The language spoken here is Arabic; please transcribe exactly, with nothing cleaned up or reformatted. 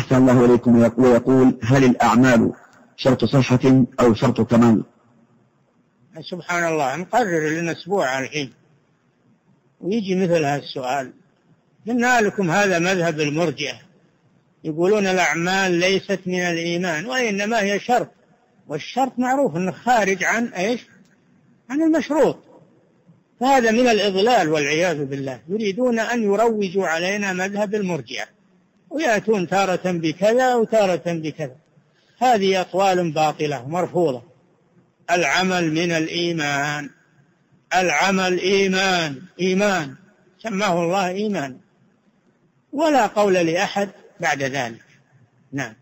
أحسن الله إليكم. ويقول: هل الأعمال شرط صحة أو شرط كمال؟ سبحان الله، نقرر لنا أسبوع الحين ويجي مثل هذا السؤال. قلنا لكم هذا مذهب المرجئة، يقولون الأعمال ليست من الإيمان وإنما هي شرط، والشرط معروف أنه خارج عن إيش؟ عن المشروط. فهذا من الإضلال والعياذ بالله. يريدون أن يروجوا علينا مذهب المرجئة، ويأتون تارة بكذا وتارة بكذا. هذه أقوال باطلة مرفوضة. العمل من الإيمان، العمل إيمان، إيمان سماه الله إيمان، ولا قول لأحد بعد ذلك. نعم.